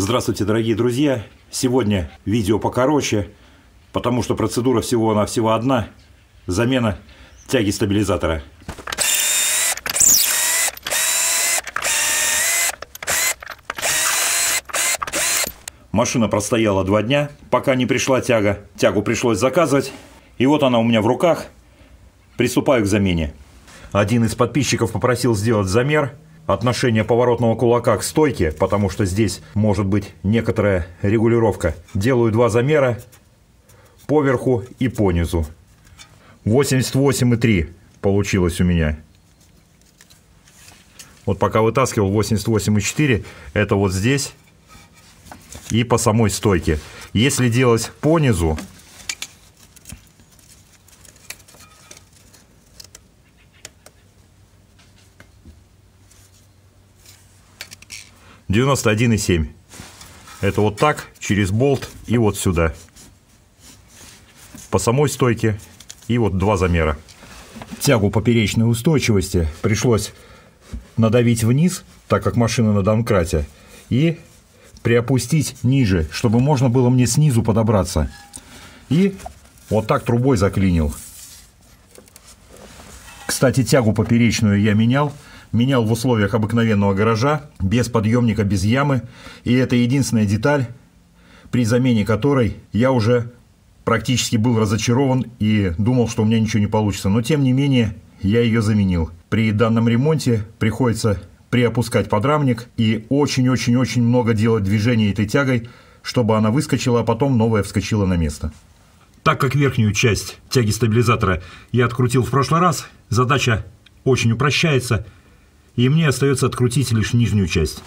Здравствуйте, дорогие друзья! Сегодня видео покороче, потому что процедура всего-навсего одна – замена тяги стабилизатора. Машина простояла 2 дня, пока не пришла тяга. Тягу пришлось заказывать, и вот она у меня в руках. Приступаю к замене. Один из подписчиков попросил сделать замер отношения поворотного кулака к стойке, потому что здесь может быть некоторая регулировка. Делаю 2 замера по верху и по низу. 88,3 получилось у меня. Вот пока вытаскивал 88,4, это вот здесь и по самой стойке. Если делать по низу, — 91,7. Это вот так, через болт и вот сюда. По самой стойке и вот 2 замера. Тягу поперечной устойчивости пришлось надавить вниз, так как машина на домкрате, и приопустить ниже, чтобы можно было мне снизу подобраться. И вот так трубой заклинил. Кстати, тягу поперечную я менял. Менял в условиях обыкновенного гаража, без подъемника, без ямы. И это единственная деталь, при замене которой я уже практически был разочарован и думал, что у меня ничего не получится. Но тем не менее, я ее заменил. При данном ремонте приходится приопускать подрамник и очень-очень-очень много делать движений этой тягой, чтобы она выскочила, а потом новая вскочила на место. Так как верхнюю часть тяги стабилизатора я открутил в прошлый раз, задача очень упрощается. И мне остается открутить лишь нижнюю часть.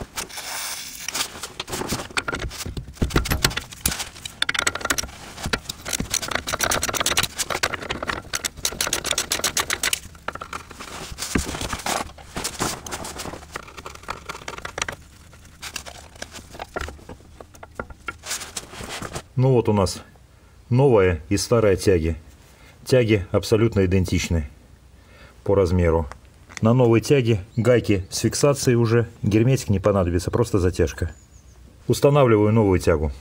Ну вот у нас новая и старая тяги. Тяги абсолютно идентичны по размеру. На новой тяге гайки с фиксацией уже, герметик не понадобится, просто затяжка. Устанавливаю новую тягу.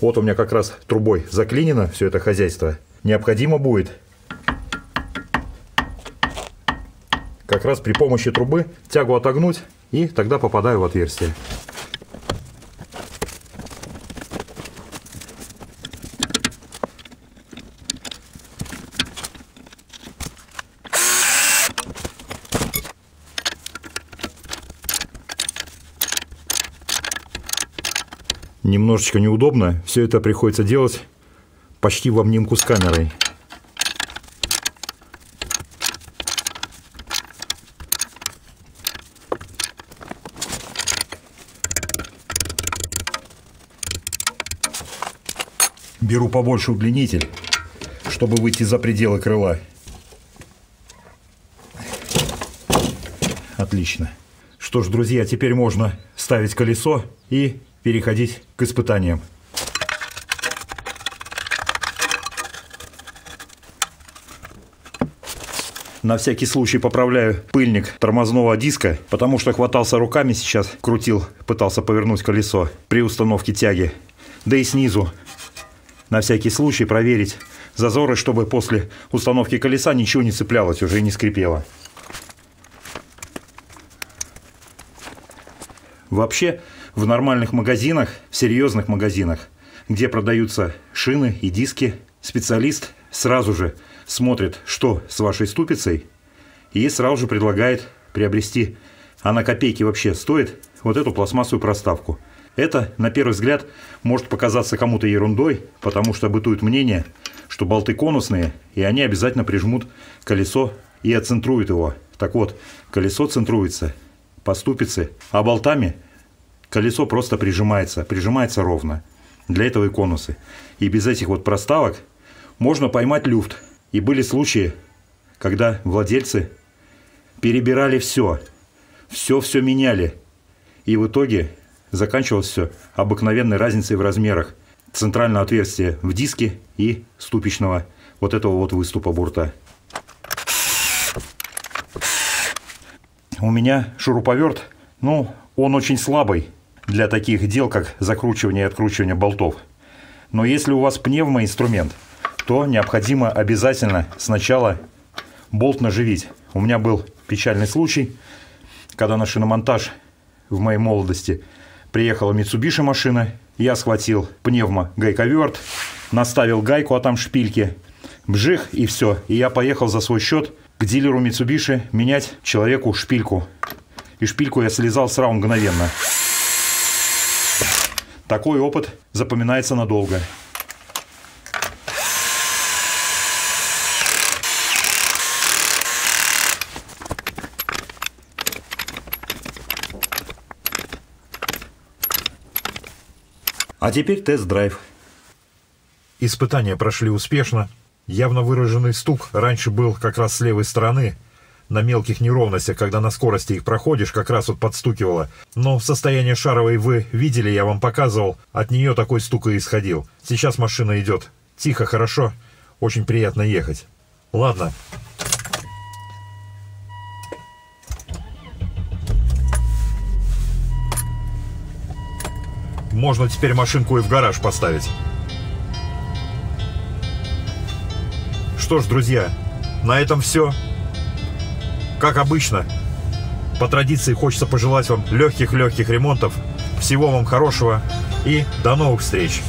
Вот у меня как раз трубой заклинено все это хозяйство. Необходимо будет как раз при помощи трубы тягу отогнуть, и тогда попадаю в отверстие. Немножечко неудобно, все это приходится делать почти в обнимку с камерой. Беру побольше удлинитель, чтобы выйти за пределы крыла. Отлично. Что ж, друзья, теперь можно ставить колесо и переходить к испытаниям. На всякий случай поправляю пыльник тормозного диска, потому что хватался руками сейчас, крутил, пытался повернуть колесо при установке тяги. Да и снизу на всякий случай проверить зазоры, чтобы после установки колеса ничего не цеплялось уже и не скрипело. Вообще, в нормальных магазинах, в серьезных магазинах, где продаются шины и диски, специалист сразу же смотрит, что с вашей ступицей, и сразу же предлагает приобрести. Она копейки вообще стоит, вот эту пластмассовую проставку. Это, на первый взгляд, может показаться кому-то ерундой, потому что бытует мнение, что болты конусные, и они обязательно прижмут колесо и отцентруют его. Так вот, колесо центруется по ступице, а болтами колесо просто прижимается ровно. Для этого и конусы. И без этих вот проставок можно поймать люфт. И были случаи, когда владельцы перебирали все меняли. И в итоге заканчивалось все обыкновенной разницей в размерах центрального отверстия в диске и ступичного вот этого вот выступа бурта. У меня шуруповерт, ну, он очень слабый для таких дел, как закручивание и откручивание болтов. Но если у вас пневмоинструмент, то необходимо обязательно сначала болт наживить. У меня был печальный случай, когда на шиномонтаж в моей молодости приехала Mitsubishi машина. Я схватил пневмо-гайковерт, наставил гайку, а там шпильки. Бжих, и все. И я поехал за свой счет к дилеру Mitsubishi менять человеку шпильку. И шпильку я слезал сразу мгновенно. Такой опыт запоминается надолго. А теперь тест-драйв. Испытания прошли успешно. Явно выраженный стук раньше был как раз с левой стороны. На мелких неровностях, когда на скорости их проходишь, как раз вот подстукивало. Но состояние шаровой вы видели, я вам показывал. От нее такой стук и исходил. Сейчас машина идет тихо, хорошо. Очень приятно ехать. Ладно. Можно теперь машинку и в гараж поставить. Что ж, друзья, на этом все. Как обычно, по традиции хочется пожелать вам легких-легких ремонтов. Всего вам хорошего и до новых встреч!